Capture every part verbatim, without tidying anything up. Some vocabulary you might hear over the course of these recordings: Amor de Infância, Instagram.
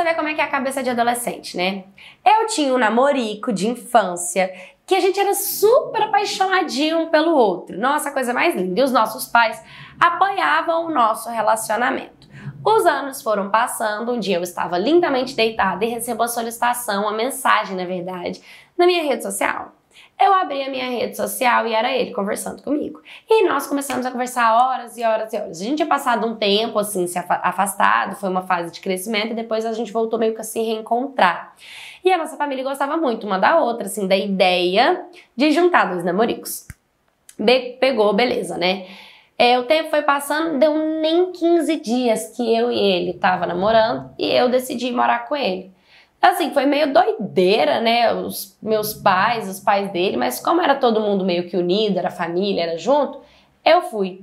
você ver como é que é a cabeça de adolescente, né? Eu tinha um namorico de infância que a gente era super apaixonadinho um pelo outro. Nossa, coisa mais linda. E os nossos pais apoiavam o nosso relacionamento. Os anos foram passando, um dia eu estava lindamente deitada e recebo a solicitação, uma mensagem, na verdade, na minha rede social. Eu abri a minha rede social e era ele conversando comigo. E nós começamos a conversar horas e horas e horas. A gente tinha passado um tempo, assim, se afastado, foi uma fase de crescimento e depois a gente voltou meio que a se reencontrar. E a nossa família gostava muito uma da outra, assim, da ideia de juntar dois namoricos. Be- pegou, beleza, né? É, o tempo foi passando, deu nem quinze dias que eu e ele tava namorando e eu decidi morar com ele. Assim, foi meio doideira, né, os meus pais, os pais dele, mas como era todo mundo meio que unido, era família, era junto, eu fui.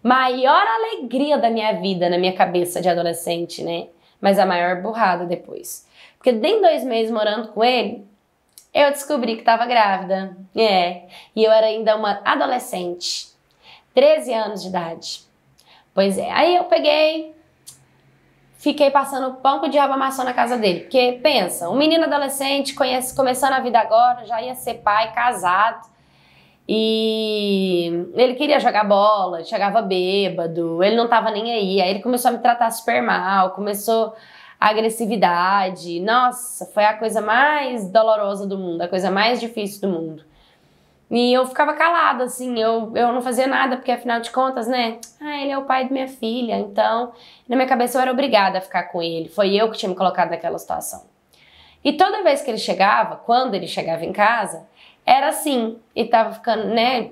Maior alegria da minha vida na minha cabeça de adolescente, né, mas a maior burrada depois. Porque nem dois meses morando com ele, eu descobri que tava grávida, é, e eu era ainda uma adolescente, treze anos de idade. Pois é, aí eu peguei... Fiquei passando o pão que o diabo amassou na casa dele. Porque, pensa, um menino adolescente, conhece, começando a vida agora, já ia ser pai, casado. E ele queria jogar bola, chegava bêbado, ele não tava nem aí. Aí ele começou a me tratar super mal, começou a agressividade. Nossa, foi a coisa mais dolorosa do mundo, a coisa mais difícil do mundo. E eu ficava calada, assim, eu, eu não fazia nada, porque afinal de contas, né, ah, ele é o pai da minha filha, então, na minha cabeça eu era obrigada a ficar com ele, foi eu que tinha me colocado naquela situação. E toda vez que ele chegava, quando ele chegava em casa, era assim, e tava ficando, né,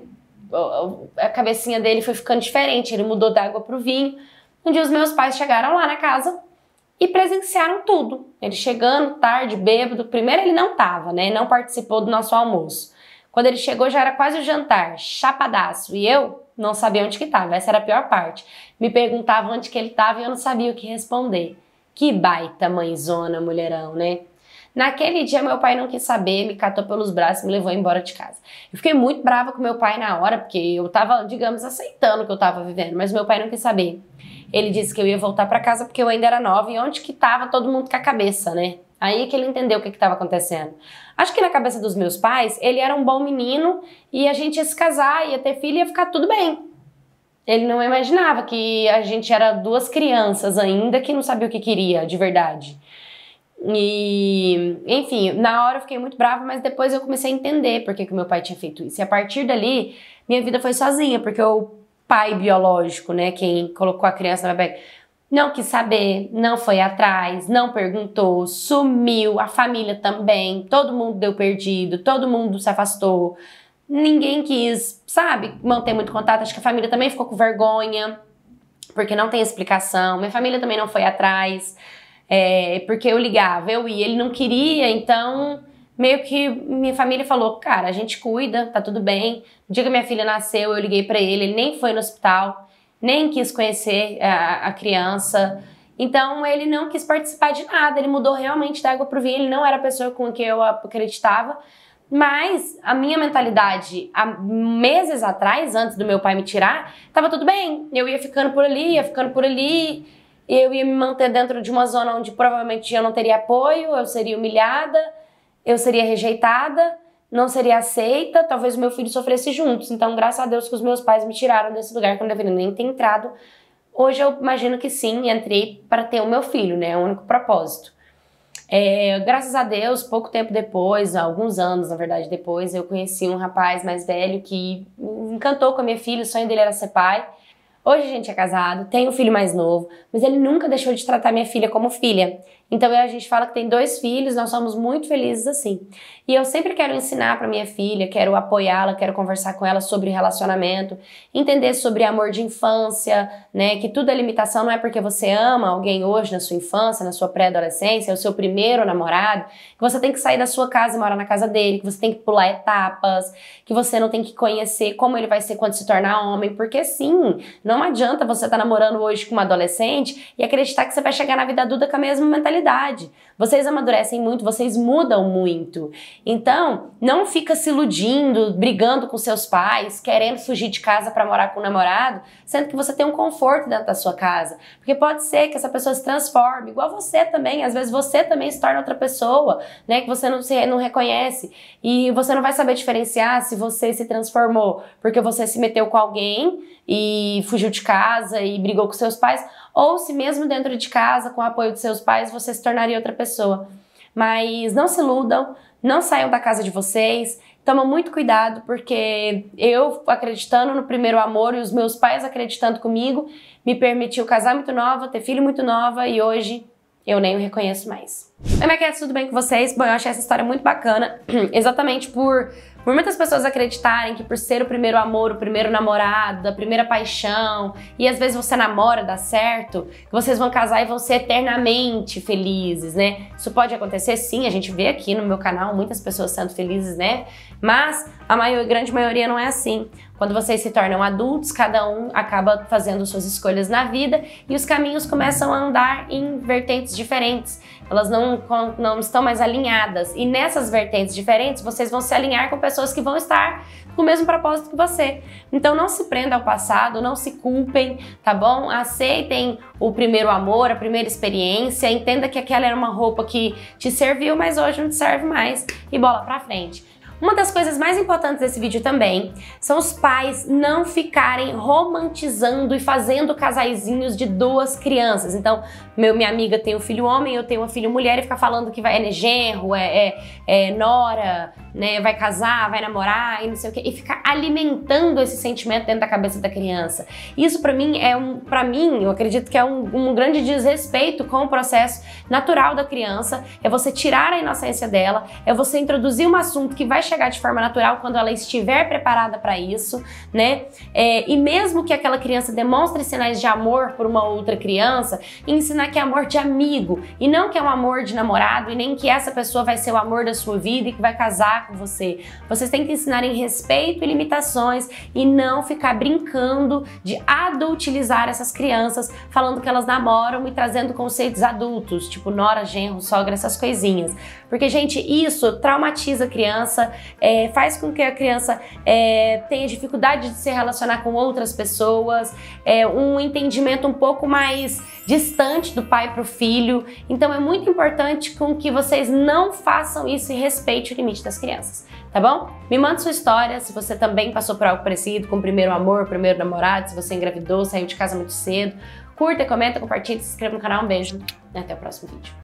a cabecinha dele foi ficando diferente, ele mudou da água pro vinho. Um dia os meus pais chegaram lá na casa e presenciaram tudo, ele chegando tarde, bêbado, primeiro ele não tava, né, não participou do nosso almoço. Quando ele chegou já era quase o jantar, chapadaço, e eu não sabia onde que estava, essa era a pior parte. Me perguntavam onde que ele estava e eu não sabia o que responder. Que baita mãezona, mulherão, né? Naquele dia meu pai não quis saber, me catou pelos braços e me levou embora de casa. Eu fiquei muito brava com meu pai na hora, porque eu tava, digamos, aceitando o que eu tava vivendo, mas meu pai não quis saber. Ele disse que eu ia voltar pra casa porque eu ainda era nova e onde que tava todo mundo com a cabeça, né? Aí que ele entendeu o que estava acontecendo. Acho que na cabeça dos meus pais, ele era um bom menino e a gente ia se casar, ia ter filho e ia ficar tudo bem. Ele não imaginava que a gente era duas crianças ainda que não sabia o que queria de verdade. E, enfim, na hora eu fiquei muito brava, mas depois eu comecei a entender por que que meu pai tinha feito isso. E a partir dali, minha vida foi sozinha, porque o pai biológico, né, quem colocou a criança na minha... Não quis saber, não foi atrás, não perguntou, sumiu, a família também, todo mundo deu perdido, todo mundo se afastou, ninguém quis, sabe, manter muito contato, acho que a família também ficou com vergonha, porque não tem explicação, minha família também não foi atrás, é, porque eu ligava, eu ia, ele não queria, então... Meio que minha família falou, cara, a gente cuida, tá tudo bem. No dia que minha filha nasceu, eu liguei pra ele, ele nem foi no hospital, nem quis conhecer a, a criança. Então, ele não quis participar de nada, ele mudou realmente da água pro vinho, ele não era a pessoa com quem eu acreditava. Mas a minha mentalidade, há meses atrás, antes do meu pai me tirar, tava tudo bem. Eu ia ficando por ali, ia ficando por ali, eu ia me manter dentro de uma zona onde provavelmente eu não teria apoio, eu seria humilhada... Eu seria rejeitada, não seria aceita, talvez o meu filho sofresse juntos. Então, graças a Deus que os meus pais me tiraram desse lugar que eu não deveria nem ter entrado. Hoje eu imagino que sim, entrei para ter o meu filho, né? É o único propósito. É, graças a Deus, pouco tempo depois, alguns anos, na verdade, depois, eu conheci um rapaz mais velho que me encantou com a minha filha, o sonho dele era ser pai. Hoje a gente é casado, tem um filho mais novo, mas ele nunca deixou de tratar minha filha como filha. Então a gente fala que tem dois filhos, nós somos muito felizes assim. E eu sempre quero ensinar para minha filha, quero apoiá-la, quero conversar com ela sobre relacionamento, entender sobre amor de infância, né? Que tudo é limitação, não é porque você ama alguém hoje na sua infância, na sua pré-adolescência, é o seu primeiro namorado, que você tem que sair da sua casa e morar na casa dele, que você tem que pular etapas, que você não tem que conhecer como ele vai ser quando se tornar homem, porque sim, não não adianta você estar namorando hoje com uma adolescente e acreditar que você vai chegar na vida adulta com a mesma mentalidade. Vocês amadurecem muito, vocês mudam muito. Então, não fica se iludindo, brigando com seus pais, querendo fugir de casa para morar com o namorado, sendo que você tem um conforto dentro da sua casa. Porque pode ser que essa pessoa se transforme, igual você também. Às vezes você também se torna outra pessoa, né, que você não, se, não reconhece. E você não vai saber diferenciar se você se transformou porque você se meteu com alguém e fugiu de casa e brigou com seus pais, ou se mesmo dentro de casa, com o apoio de seus pais, você se tornaria outra pessoa. Mas não se iludam, não saiam da casa de vocês, tomam muito cuidado, porque eu acreditando no primeiro amor e os meus pais acreditando comigo, me permitiu casar muito nova, ter filho muito nova, e hoje eu nem o reconheço mais. Oi, Maquetes, tudo bem com vocês? Bom, eu achei essa história muito bacana, exatamente por, por muitas pessoas acreditarem que por ser o primeiro amor, o primeiro namorado, a primeira paixão, e às vezes você namora, dá certo, que vocês vão casar e vão ser eternamente felizes, né? Isso pode acontecer, sim, a gente vê aqui no meu canal muitas pessoas sendo felizes, né? Mas a maior, grande maioria não é assim. Quando vocês se tornam adultos, cada um acaba fazendo suas escolhas na vida e os caminhos começam a andar em vertentes diferentes. Elas não, não estão mais alinhadas. E nessas vertentes diferentes, vocês vão se alinhar com pessoas que vão estar com o mesmo propósito que você. Então não se prenda ao passado, não se culpem, tá bom? Aceitem o primeiro amor, a primeira experiência. Entenda que aquela era uma roupa que te serviu, mas hoje não te serve mais. E bola pra frente. Uma das coisas mais importantes desse vídeo também são os pais não ficarem romantizando e fazendo casaizinhos de duas crianças. Então, meu, minha amiga tem um filho homem, eu tenho uma filha mulher, e fica falando que vai é genro, é, é, é nora, né, vai casar, vai namorar e não sei o quê, e ficar alimentando esse sentimento dentro da cabeça da criança. Isso pra mim, é um, pra mim eu acredito que é um, um grande desrespeito com o processo natural da criança. É você tirar a inocência dela, é você introduzir um assunto que vai chegar de forma natural quando ela estiver preparada para isso, né? É, e mesmo que aquela criança demonstre sinais de amor por uma outra criança, ensinar que é amor de amigo e não que é um amor de namorado, e nem que essa pessoa vai ser o amor da sua vida e que vai casar com você. Vocês têm que ensinar em respeito e limitações e não ficar brincando de adultilizar essas crianças, falando que elas namoram e trazendo conceitos adultos, tipo nora, genro, sogra, essas coisinhas. Porque, gente, isso traumatiza a criança, É, faz com que a criança é, tenha dificuldade de se relacionar com outras pessoas, é, um entendimento um pouco mais distante do pai para o filho. Então é muito importante com que vocês não façam isso e respeitem o limite das crianças, tá bom? Me manda sua história, se você também passou por algo parecido com o primeiro amor, o primeiro namorado, se você engravidou, saiu de casa muito cedo. Curta, comenta, compartilha, se inscreva no canal. Um beijo e até o próximo vídeo.